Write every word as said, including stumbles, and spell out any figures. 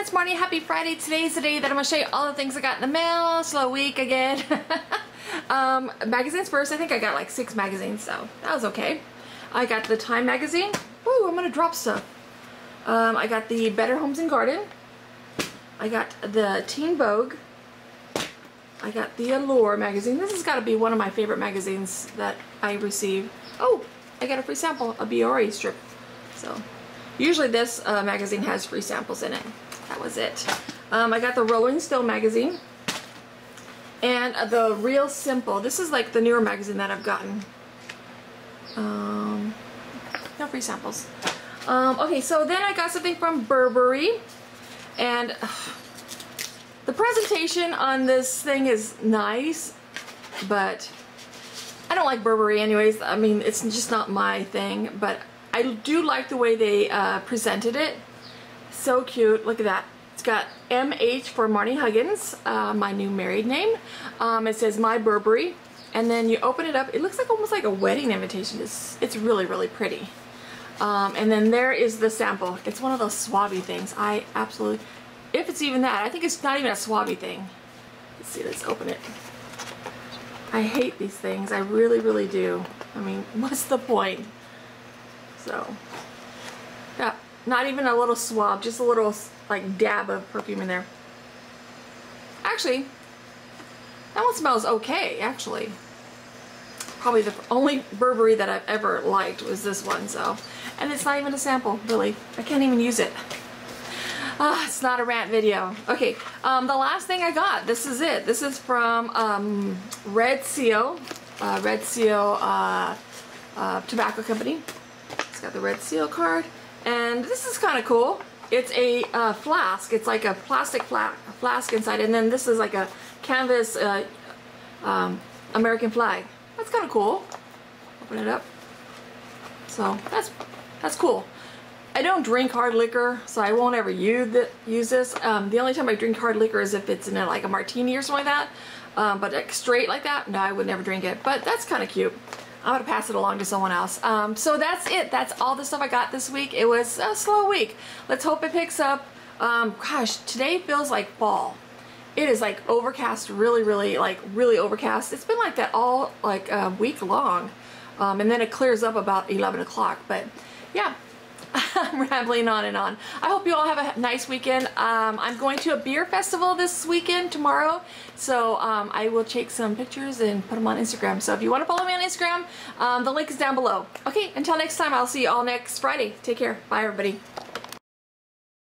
it's Marnie. Happy Friday. Today's the day that I'm going to show you all the things I got in the mail. Slow week again. um, magazines first. I think I got like six magazines, so that was okay. I got the Time magazine. Woo, I'm going to drop stuff. Um, I got the Better Homes and Garden. I got the Teen Vogue. I got the Allure magazine. This has got to be one of my favorite magazines that I receive. Oh, I got a free sample, a Bioré strip. So, usually this uh, magazine has free samples in it. That was it. Um, I got the Rolling Stone magazine. And uh, the Real Simple. This is like the newer magazine that I've gotten. Um, no free samples. Um, okay, so then I got something from Burberry. And uh, the presentation on this thing is nice, but I don't like Burberry anyways. I mean, it's just not my thing, but I do like the way they uh, presented it. So cute. Look at that. It's got M H for Marnie Huggins, uh, my new married name. Um, it says My Burberry. And then you open it up. It looks like almost like a wedding invitation. It's, it's really, really pretty. Um, and then there is the sample. It's one of those swabby things. I absolutely, if it's even that, I think it's not even a swabby thing. Let's see, let's open it. I hate these things. I really, really do. I mean, what's the point? So, yeah, not even a little swab, just a little like dab of perfume in there. Actually, that one smells okay, actually. Probably the only Burberry that I've ever liked was this one, so. And it's not even a sample, really. I can't even use it. Ah, uh, it's not a rant video. Okay, um, the last thing I got, this is it. This is from um, Red Seal, uh, Red Seal uh, uh, Tobacco Company. It's got the Red Seal card, and this is kind of cool. It's a uh, flask. It's like a plastic fla flask inside, and then this is like a canvas uh, um, American flag. That's kind of cool. Open it up. So that's that's cool. I don't drink hard liquor, so I won't ever use th use this. Um, the only time I drink hard liquor is if it's in a, like a martini or something like that. Um, but like straight like that, no, I would never drink it. But that's kind of cute. I'm gonna pass it along to someone else. Um, so that's it. That's all the stuff I got this week. It was a slow week. Let's hope it picks up. Um, gosh, today feels like fall. It is like overcast, really, really, like really overcast. It's been like that all like a uh, week long, um, and then it clears up about eleven o'clock. But yeah, I'm rambling on and on. I hope you all have a nice weekend. Um, I'm going to a beer festival this weekend tomorrow, so um, I will take some pictures and put them on Instagram. So if you want to follow me on Instagram, um, the link is down below. Okay, until next time, I'll see you all next Friday. Take care. Bye, everybody.